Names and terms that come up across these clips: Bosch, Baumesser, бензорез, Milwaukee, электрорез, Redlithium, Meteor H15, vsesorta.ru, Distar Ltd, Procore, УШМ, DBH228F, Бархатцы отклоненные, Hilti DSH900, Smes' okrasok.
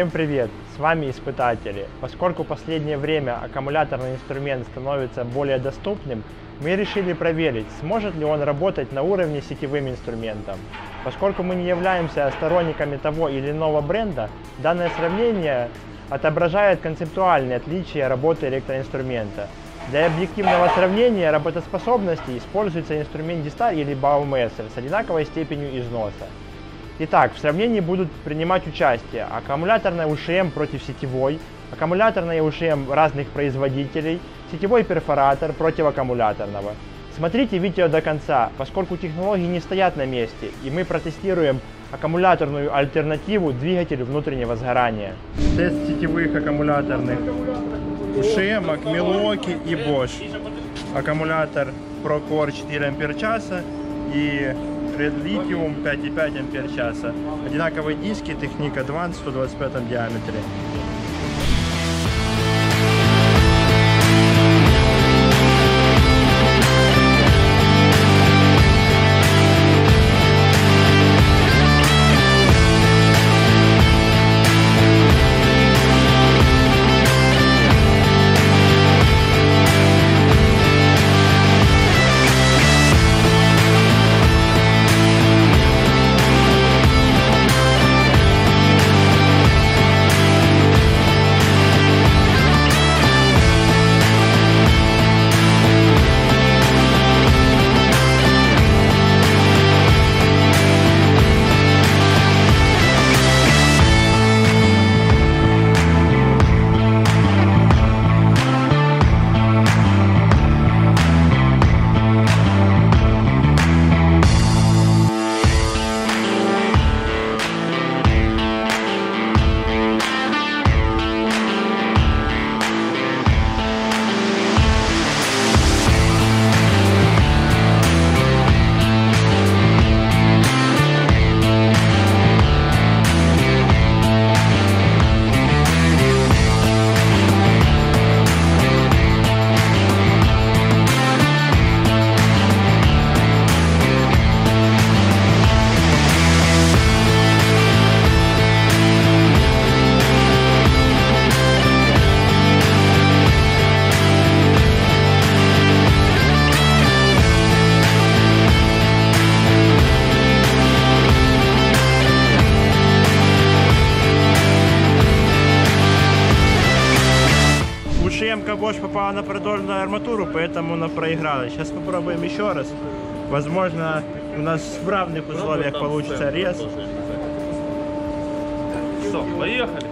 Всем привет! С вами испытатели. Поскольку в последнее время аккумуляторный инструмент становится более доступным, мы решили проверить, сможет ли он работать на уровне сетевым инструментом. Поскольку мы не являемся сторонниками того или иного бренда, данное сравнение отображает концептуальные отличия работы электроинструмента. Для объективного сравнения работоспособности используется инструмент Distar или Baumesser с одинаковой степенью износа. Итак, в сравнении будут принимать участие аккумуляторная УШМ против сетевой, аккумуляторная УШМ разных производителей, сетевой перфоратор против аккумуляторного. Смотрите видео до конца, поскольку технологии не стоят на месте, и мы протестируем аккумуляторную альтернативу двигателю внутреннего сгорания. Тест сетевых аккумуляторных УШМ, Milwaukee и Bosch. Аккумулятор Procore 4 ампер-часа и Redlithium 5,5 ампер-часа. Одинаковые диски, Technic Advanced в 125 диаметре. Bosch попала на продольную арматуру, поэтому она проиграла. Сейчас попробуем еще раз. Возможно, у нас в равных условиях получится рез. Все, поехали.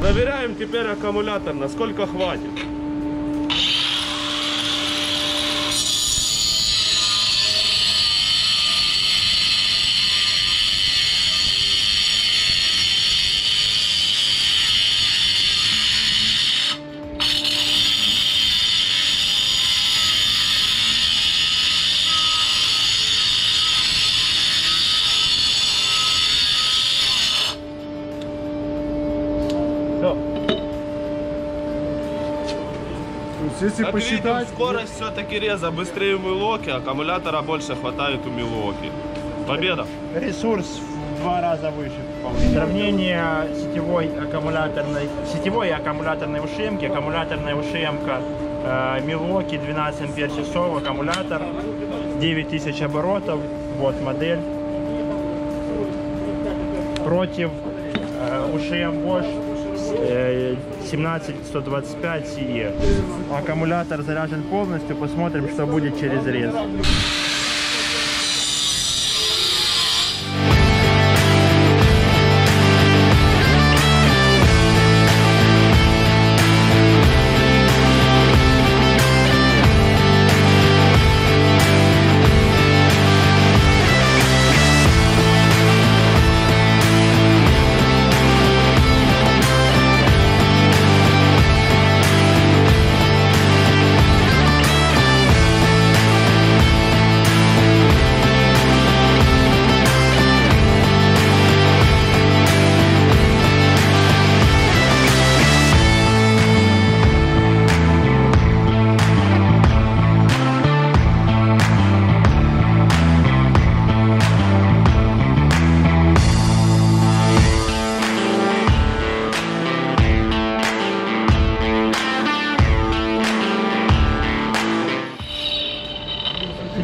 Проверяем теперь аккумулятор, насколько хватит. Если как посчитать, видим, скорость все-таки реза быстрее в Milwaukee, аккумулятора больше хватает у Milwaukee. Победа! Ресурс в 2 раза выше. Сравнение сетевой и аккумуляторной УШМ. Аккумуляторная УШМ Milwaukee 12 ампер часов, аккумулятор 9000 оборотов. Вот модель. Против УШМ Bosch 17125 CE. Аккумулятор заряжен полностью. Посмотрим, что будет через рез.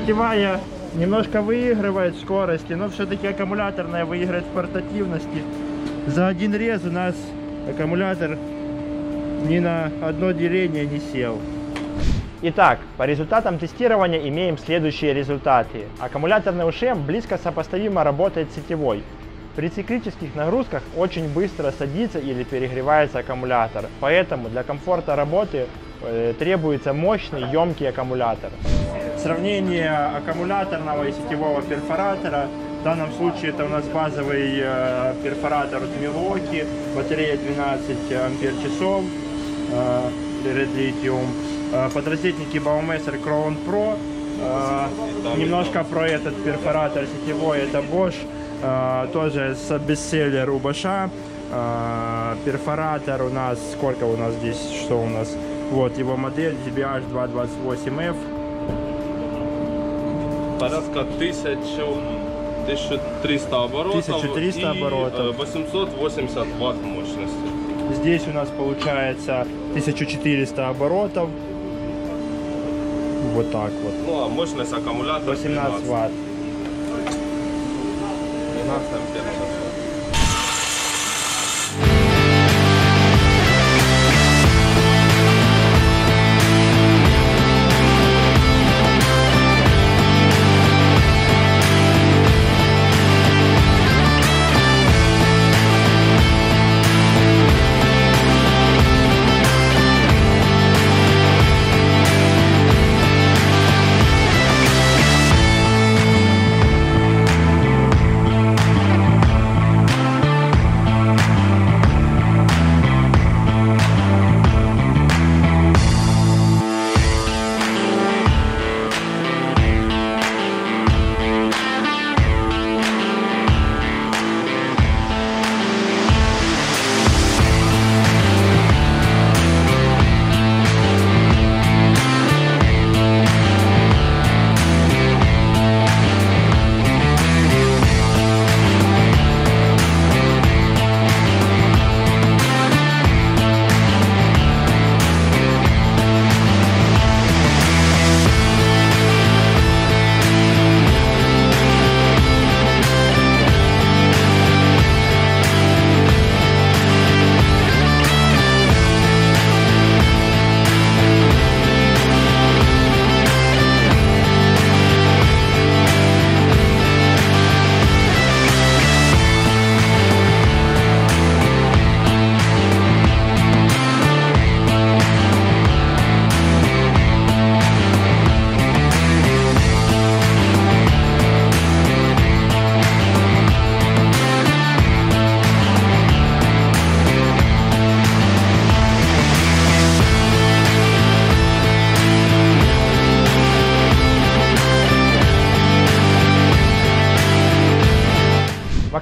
Сетевая немножко выигрывает в скорости, но все-таки аккумуляторная выигрывает в портативности. За один рез у нас аккумулятор ни на одно деление не сел. Итак, по результатам тестирования имеем следующие результаты. Аккумуляторный УШМ близко сопоставимо работает с сетевой. При циклических нагрузках очень быстро садится или перегревается аккумулятор, поэтому для комфорта работы требуется мощный, емкий аккумулятор. Сравнение аккумуляторного и сетевого перфоратора. В данном случае это у нас базовый перфоратор от Milwaukee, батарея 12 ампер часов, Redlithium, подрозетники Baumesser Crown Pro, немножко про этот перфоратор сетевой, это Bosch, тоже бестселлер у Bosch. Перфоратор у нас, сколько у нас здесь, что у нас, вот его модель DBH228F. Порядка 1300 оборотов 1300 и оборотов. 880 ватт мощности. Здесь у нас получается 1400 оборотов. Вот так вот. Ну а мощность аккумулятора 18 ватт. 12 ампер.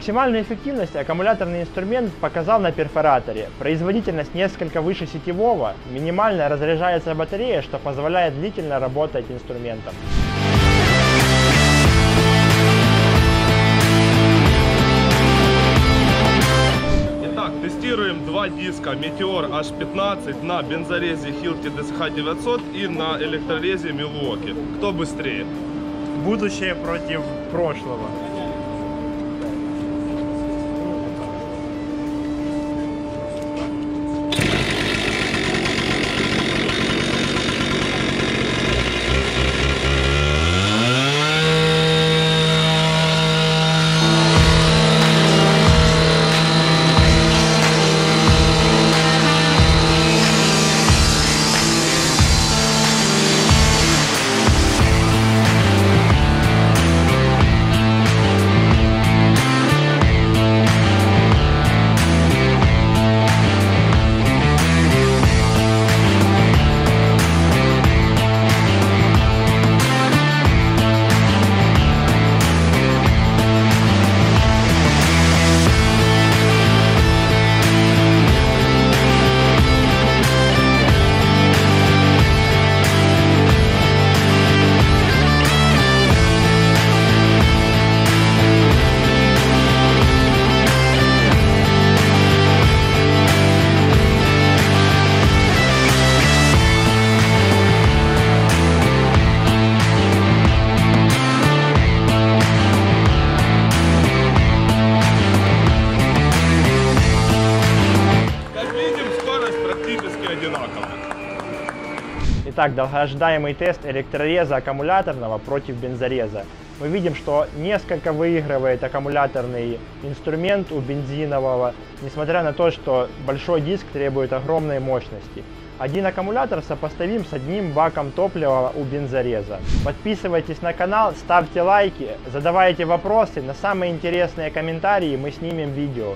Максимальную эффективность аккумуляторный инструмент показал на перфораторе. Производительность несколько выше сетевого, минимально разряжается батарея, что позволяет длительно работать инструментом. Итак, тестируем два диска Meteor H15 на бензорезе Hilti DSH900 и на электрорезе Milwaukee. Кто быстрее? Будущее против прошлого. Итак, долгождаемый тест электрореза аккумуляторного против бензореза. Мы видим, что несколько выигрывает аккумуляторный инструмент у бензинового, несмотря на то, что большой диск требует огромной мощности. Один аккумулятор сопоставим с одним баком топлива у бензореза. Подписывайтесь на канал, ставьте лайки, задавайте вопросы. На самые интересные комментарии мы снимем видео.